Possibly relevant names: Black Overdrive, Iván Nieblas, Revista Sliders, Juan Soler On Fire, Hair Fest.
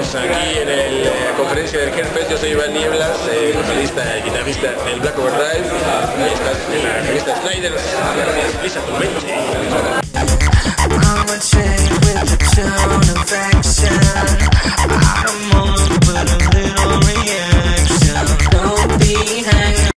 estamos aquí en la conferencia del Hair Fest. Yo soy Iván Nieblas, vocalista y guitarrista del Black Overdrive, y estás en la revista Sliders. Revisa tu mente.